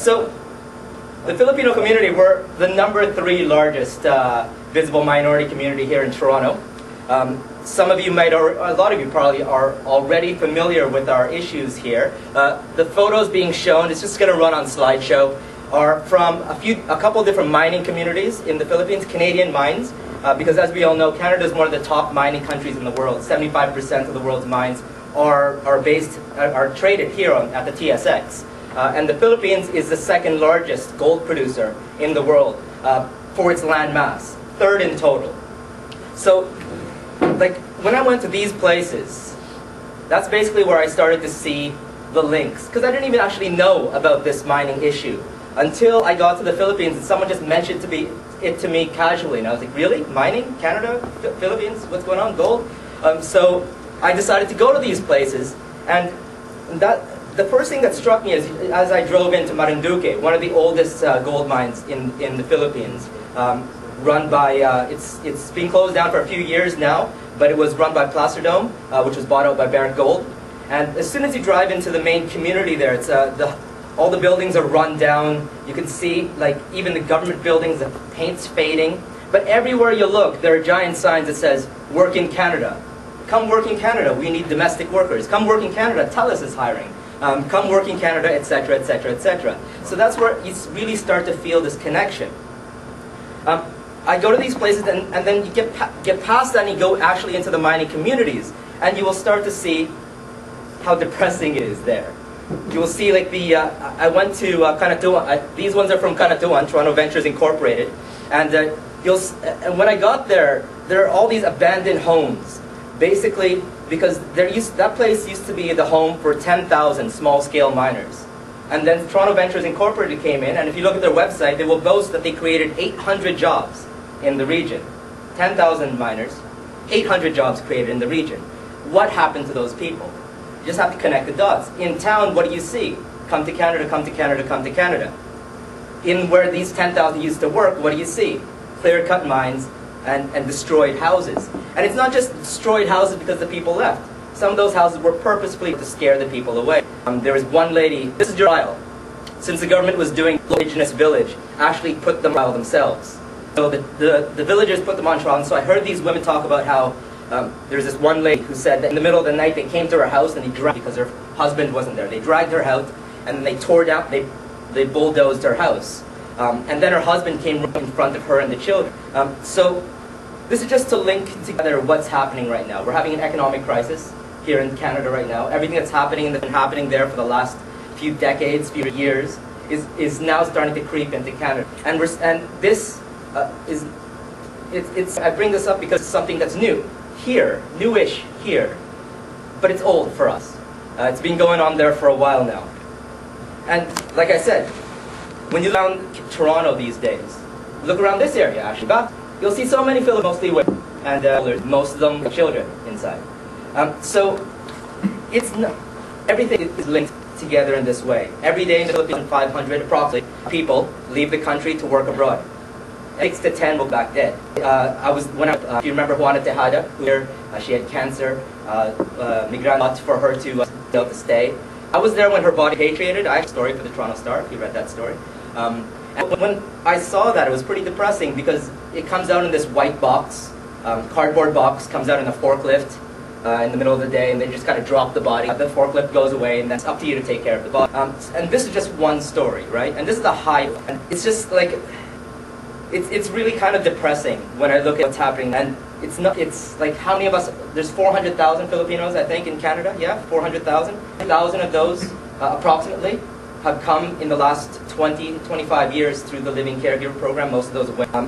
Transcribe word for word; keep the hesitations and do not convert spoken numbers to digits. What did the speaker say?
So, the Filipino community, we're the number three largest uh, visible minority community here in Toronto. Um, some of you might, or a lot of you probably are already familiar with our issues here. Uh, the photos being shown, it's just going to run on slideshow, are from a, few, a couple different mining communities in the Philippines, Canadian mines, uh, because as we all know, Canada is one of the top mining countries in the world. seventy-five percent of the world's mines are, are based, are, are traded here on, at the T S X. Uh, and the Philippines is the second largest gold producer in the world uh, for its land mass, third in total. So, like, when I went to these places, that's basically where I started to see the links, because I didn't even actually know about this mining issue until I got to the Philippines and someone just mentioned to be, it to me casually, and I was like, really? Mining? Canada? Philippines? What's going on? Gold? Um, so I decided to go to these places, and that. The first thing that struck me is, as I drove into Marinduque, one of the oldest uh, gold mines in, in the Philippines, um, run by, uh, it's, it's been closed down for a few years now, but it was run by Placerdome, uh, which was bought out by Barrick Gold. And as soon as you drive into the main community there, it's, uh, the, all the buildings are run down. You can see, like, even the government buildings, the paint's fading. But everywhere you look, there are giant signs that says, work in Canada. Come work in Canada, we need domestic workers. Come work in Canada, Telus is hiring. Um, come work in Canada, et cetera, et cetera, et cetera. So that's where you really start to feel this connection. Um, I go to these places, and, and then you get pa get past that, and you go actually into the mining communities, and you will start to see how depressing it is there. You will see, like, the uh, I went to uh, Canatuan. I, these ones are from Canatuan, Toronto Ventures Incorporated, and uh, you'll. And when I got there, there are all these abandoned homes, basically. Because there used, that place used to be the home for ten thousand small-scale miners. And then Toronto Ventures Incorporated came in, and if you look at their website, they will boast that they created eight hundred jobs in the region. ten thousand miners, eight hundred jobs created in the region. What happened to those people? You just have to connect the dots. In town, what do you see? Come to Canada, come to Canada, come to Canada. In where these ten thousand used to work, what do you see? Clear-cut mines and, and destroyed houses. And it's not just destroyed houses because the people left. Some of those houses were purposefully to scare the people away. Um, there was one lady, this is Julia, since the government was doing the indigenous village, actually put them out themselves. So the, the, the villagers put them on trial, and so I heard these women talk about how um, there's this one lady who said that in the middle of the night they came to her house and they dragged, because her husband wasn't there, they dragged her out and then they tore down, they, they bulldozed her house. Um, and then her husband came in front of her and the children. Um, so. This is just to link together what's happening right now. We're having an economic crisis here in Canada right now. Everything that's happening and that's been happening there for the last few decades, few years, is, is now starting to creep into Canada. And, we're, and this uh, is, it, it's, I bring this up because it's something that's new here, newish here, but it's old for us. Uh, it's been going on there for a while now. And like I said, when you look around Toronto these days, look around this area actually. You'll see so many Filipinos, mostly women, and uh, most of them children inside. Um, so it's not, everything is linked together in this way. Every day in the Philippines, five hundred approximately people leave the country to work abroad. Six to ten will back dead. Uh, I was when I, uh, if you remember Juana Tejada, who here, uh, she had cancer. Uh, uh, Migrant lot for her to uh, stay. I was there when her body repatriated. I have a story for the Toronto Star. If you read that story. Um, And when I saw that, it was pretty depressing because it comes out in this white box, um, cardboard box, comes out in a forklift uh, in the middle of the day, and they just kind of drop the body. The forklift goes away, and that's up to you to take care of the body. Um, and this is just one story, right? And this is the high. And it's just like, it's it's really kind of depressing when I look at what's happening. And it's not. It's like how many of us? There's four hundred thousand Filipinos, I think, in Canada. Yeah, four hundred thousand. one thousand of those, uh, approximately, have come in the last twenty, twenty-five years through the Living Caregiver Program, most of those women. Um,